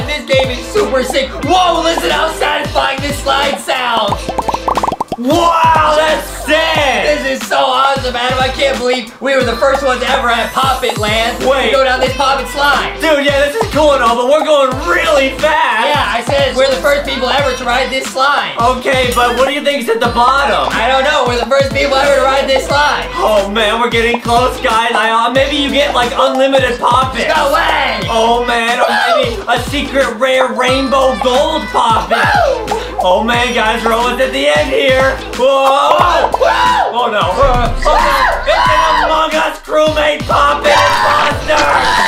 fun, and this game is super sick. Whoa, listen how satisfying this slide sounds. Wow, that's sick! This is so awesome, Adam. I can't believe we were the first ones ever at Pop-It Land. Wait. To go down this Pop-It Slide. Dude, yeah, this is cool and all, but we're going really fast. Yeah, I said we're the first people ever to ride this slide. Okay, but what do you think's at the bottom? I don't know. We're the first people ever to ride this slide. Oh, man, we're getting close, guys. Maybe you get, like, unlimited Pop-It. No way! Oh, man, or maybe a secret rare rainbow gold Pop-It. Oh, man, guys, we're almost at the end here. Whoa! Oh, no. Oh, no. It's an Among Us crewmate Pop-It monster!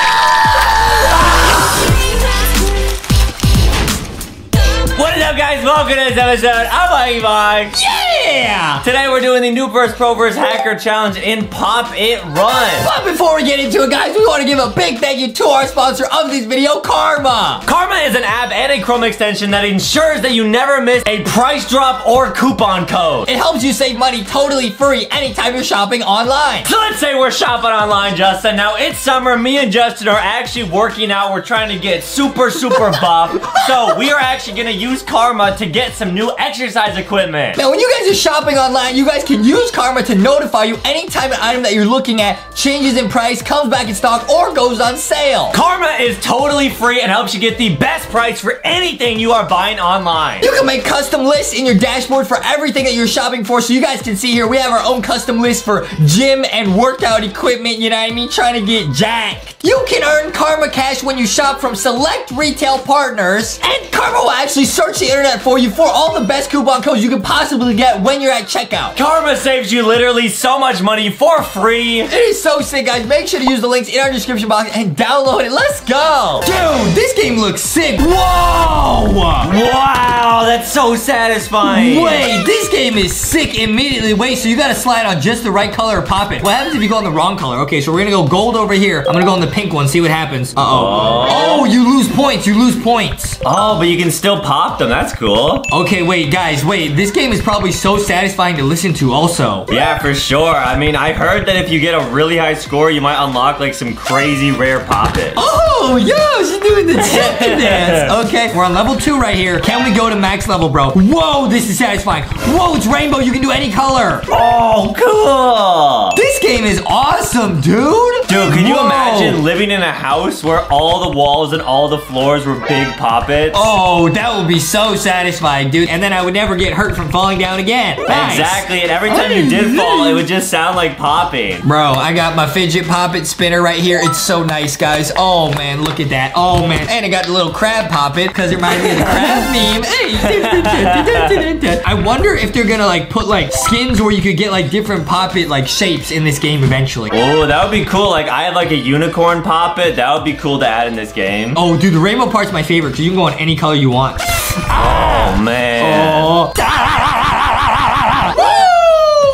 What is up, guys? Welcome to this episode of Lankybox. Yeah! Today, we're doing the new First Pro vs. Hacker Challenge in Pop-It Run. But before we get into it, guys, we want to give a big thank you to our sponsor of this video, Karma. Karma is an app and a Chrome extension that ensures that you never miss a price drop or coupon code. It helps you save money totally free anytime you're shopping online. So let's say we're shopping online, Justin. Now, it's summer. Me and Justin are actually working out. We're trying to get super, super buff. So we are actually going to use Karma to get some new exercise equipment. Now, when you guys are shopping online, you guys can use Karma to notify you anytime an item that you're looking at changes in price, comes back in stock, or goes on sale. Karma is totally free and helps you get the best price for anything you are buying online. You can make custom lists in your dashboard for everything that you're shopping for. So you guys can see here, we have our own custom list for gym and workout equipment, you know what I mean? Trying to get jacked. You can earn Karma cash when you shop from select retail partners, and Karma will actually search the internet for you for all the best coupon codes you could possibly get when you're at checkout. Karma saves you literally so much money for free. It is so sick, guys. Make sure to use the links in our description box and download it. Let's go. Dude, this game looks sick. Whoa. Wow, that's so satisfying. Wait, this game is sick immediately. Wait, so you gotta slide on just the right color or Pop-It. What happens if you go on the wrong color? Okay, so we're gonna go gold over here. I'm gonna go on the pink one, see what happens. Uh-oh. Oh, you lose points. You lose points. Oh, but you can still pop them. That's cool. Okay, wait, guys, wait. This game is probably so satisfying to listen to also. Yeah, for sure. I mean, I heard that if you get a really high score, you might unlock like some crazy rare Pop-It. Oh, yo, she's doing the tip dance. Okay, we're on level 2 right here. Can we go to max level, bro? Whoa, this is satisfying. Whoa, it's rainbow. You can do any color. Oh, cool. This game is awesome, dude. Dude, can you imagine living in a house where all the walls and all the floors were big Pop-Its? Oh, that would be so satisfying, dude. And then I would never get hurt from falling down again. Nice. Exactly, and every time you did fall, it would just sound like popping. Bro, I got my fidget Pop-It spinner right here. It's so nice, guys. Oh, man, look at that. Oh, man. And I got the little crab Pop-It because it reminds me of the crab meme. Hey. I wonder if they're gonna, like, put, like, skins where you could get, like, different Pop-It, like, shapes in this game eventually. Oh, that would be cool. Like, I have, like, a unicorn Pop-It. That would be cool to add in this game. Oh, dude, the rainbow part's my favorite because you can go in any color you want. Oh, man. Oh.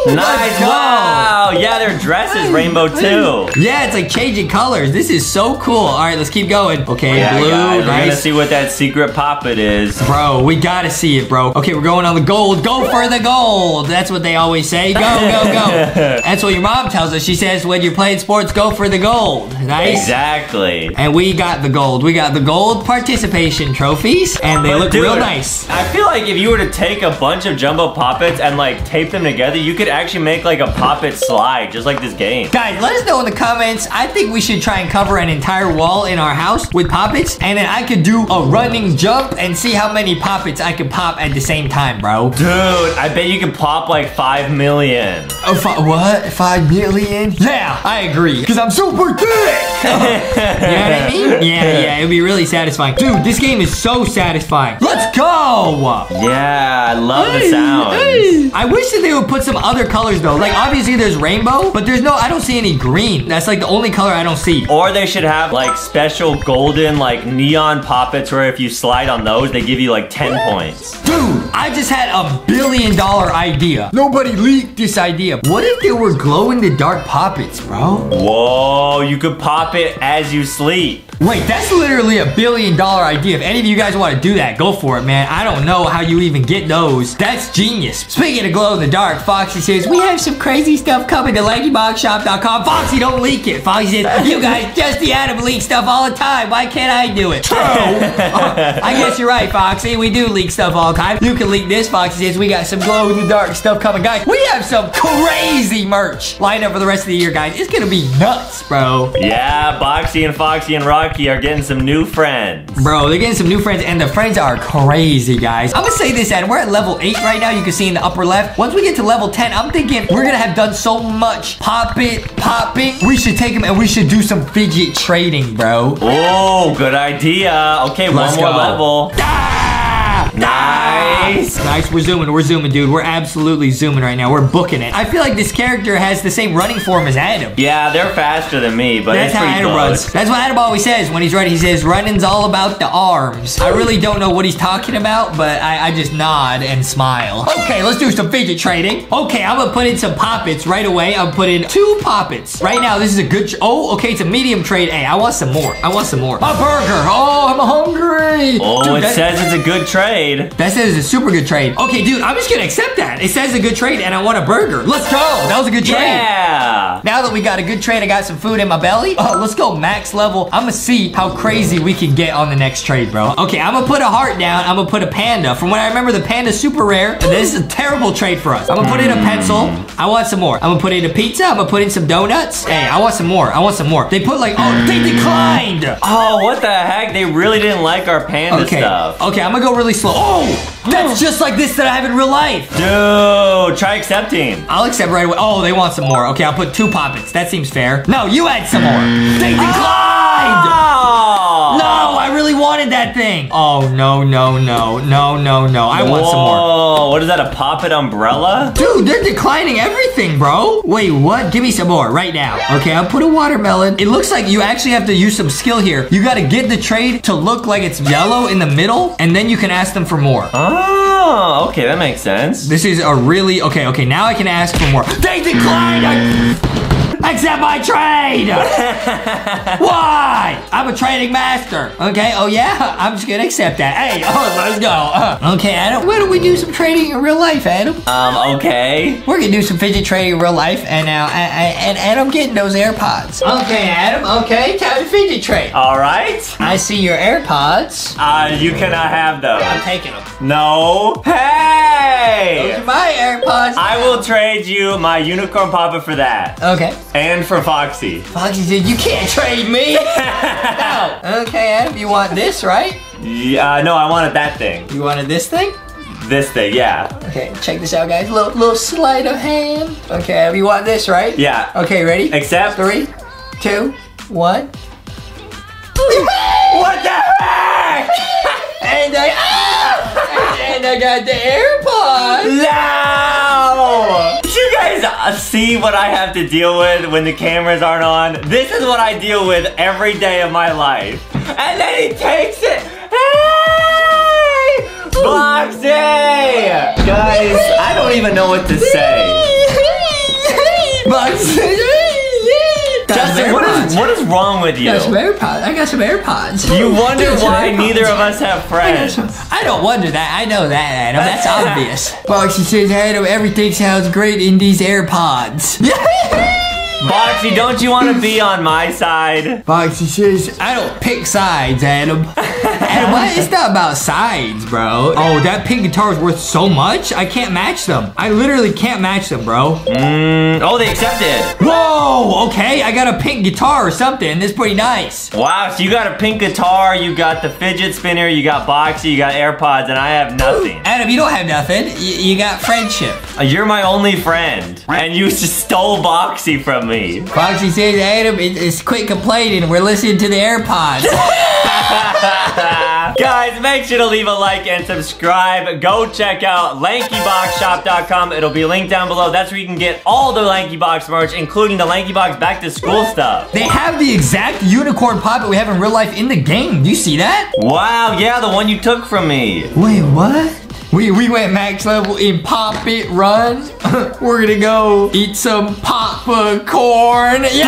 Nice. Wow. Yeah, their dress is rainbow too. Yeah, it's like changing colors. This is so cool. All right, let's keep going. Okay, yeah, blue. Guys, nice. We're gonna see what that secret Pop-It is. Bro, we gotta see it, bro. Okay, we're going on the gold. Go for the gold. That's what they always say. Go, go, go. That's what your mom tells us. She says when you're playing sports, go for the gold. Nice. Exactly. And we got the gold. We got the gold participation trophies, and they look real nice. I feel like if you were to take a bunch of jumbo Pop-Its and like tape them together, you could actually make like a Pop-It slide just like this game. Guys, let us know in the comments. I think we should try and cover an entire wall in our house with Pop-Its, and then I could do a running jump and see how many Pop-Its I could pop at the same time, bro. Dude, I bet you could pop like 5 million. Oh, what? 5 million? Yeah, I agree. Because I'm super thick. You know what I mean? Yeah, yeah, it'd be really satisfying. Dude, this game is so satisfying. Let's go. Yeah, I love the sound. Hey. I wish that they would put some other colors though. Like obviously there's rainbow, but there's no, I don't see any green. That's like the only color I don't see. Or they should have like special golden like neon Pop-Its where if you slide on those, they give you like 10 points. Dude, I just had a $1 billion idea. Nobody leaked this idea. What if there were glow in the dark Pop-Its, bro? Whoa, you could pop it as you sleep. Wait, that's literally a $1 billion idea. If any of you guys want to do that, go for it, man. I don't know how you even get those. That's genius. Speaking of glow in the dark, Foxy says, we have some crazy stuff coming to lankyboxshop.com. Foxy, don't leak it. Foxy says, you guys, Justy Adam leak stuff all the time. Why can't I do it? True. I guess you're right, Foxy. We do leak stuff all the time. You can leak this, Foxy says. We got some glow in the dark stuff coming. Guys, we have some crazy merch lined up for the rest of the year, guys. It's going to be nuts, bro. Yeah, Boxy and Foxy and Rocky are getting some new friends. Bro, they're getting some new friends, and the friends are crazy, guys. I'm gonna say this, Adam. We're at level 8 right now. You can see in the upper left. Once we get to level 10, I'm thinking we're gonna have done so much pop it. We should take them and we should do some fidget trading, bro. Oh, good idea. Okay, Let's go. One more level. Nice. Nice. We're zooming, dude. We're absolutely zooming right now. We're booking it. I feel like this character has the same running form as Adam. Yeah, they're faster than me, but that's how Adam runs. That's what Adam always says when he's running. He says, running's all about the arms. I really don't know what he's talking about, but I just nod and smile. Okay, let's do some fidget trading. Okay, I'm gonna put in some Pop-Its right away. I'm putting 2 Pop-Its. Right now, this is a good... Oh, okay, it's a medium trade. Hey, I want some more. I want some more. A burger. Oh, I'm hungry. Oh, dude, it says it's a good trade. That says it's a super good trade. Okay, dude, I'm just gonna accept that. It says a good trade and I want a burger. Let's go. That was a good trade. Yeah. Now that we got a good trade, I got some food in my belly. Oh, let's go max level. I'm gonna see how crazy we can get on the next trade, bro. Okay, I'm gonna put a heart down. I'm gonna put a panda. From what I remember, the panda's super rare. This is a terrible trade for us. I'm gonna put in a pencil. I want some more. I'm gonna put in a pizza. I'm gonna put in some donuts. Hey, I want some more. I want some more. They put like, oh, they declined. Oh, what the heck? They really didn't like our panda stuff. Okay, I'm gonna go really slow. Oh, that's just like this that I have in real life. Dude, try accepting. I'll accept right away. Oh, they want some more. Okay, I'll put 2 Pop-Its. That seems fair. No, you had some more. They declined. Oh. No, I really wanted that thing. Oh, no. I want some more. Oh, what is that, a Pop-It umbrella? Dude, they're declining everything, bro. Wait, what? Give me some more right now. Okay, I'll put a watermelon. It looks like you actually have to use some skill here. You got to get the trade to look like it's yellow in the middle, and then you can ask them for more. Oh, okay, that makes sense. This is a really... Okay, now I can ask for more. They declined! Accept my trade! Why? I'm a trading master. Okay, oh yeah? I'm just gonna accept that. Hey, oh, let's go. Okay, Adam, why don't we do some trading in real life, Adam? Okay. We're gonna do some fidget trading in real life, and now, and Adam getting those AirPods. Okay, Adam, okay, time to fidget trade. All right. I see your AirPods. You cannot have those. I'm taking them. No. Hey! Those are my AirPods. I will trade you my unicorn papa for that. Okay. And for Foxy. Foxy said, you can't trade me. No. Okay, Adam, you want this, right? Yeah, no, I wanted that thing. You wanted this thing? This thing, yeah. Okay, check this out, guys. Little sleight of hand. Okay, Adam, you want this, right? Yeah. Okay, ready? Accept. 3, 2, 1. What the heck? And I got the AirPods. No! Did you guys see what I have to deal with when the cameras aren't on? This is what I deal with every day of my life. And then he takes it. Hey! Boxy! Guys, I don't even know what to say. Boxy! Justin, what is wrong with you? I got some AirPods. You wonder why neither of us have friends. I don't wonder that. I know that, Adam. That's obvious. Boxy says, Adam, everything sounds great in these AirPods. Boxy, don't you want to be on my side? Boxy says, I don't pick sides, Adam. Adam, what? It's not about sides, bro. Oh, that pink guitar is worth so much. I can't match them. I literally can't match them, bro. Oh, they accepted. Whoa, okay. I got a pink guitar or something. That's pretty nice. Wow, so you got a pink guitar. You got the fidget spinner. You got Boxy. You got AirPods. And I have nothing. Adam, you don't have nothing. You got friendship. You're my only friend. And you just stole Boxy from me. Foxy says, Adam, it's quit complaining. We're listening to the AirPods. Guys, make sure to leave a like and subscribe. Go check out lankyboxshop.com. It'll be linked down below. That's where you can get all the Lankybox merch, including the Lankybox back to school stuff. They have the exact unicorn Pop-It we have in real life in the game. Do you see that? Wow, yeah, the one you took from me. Wait, what? We went max level in Pop It Run. We're gonna go eat some popcorn. Yeah!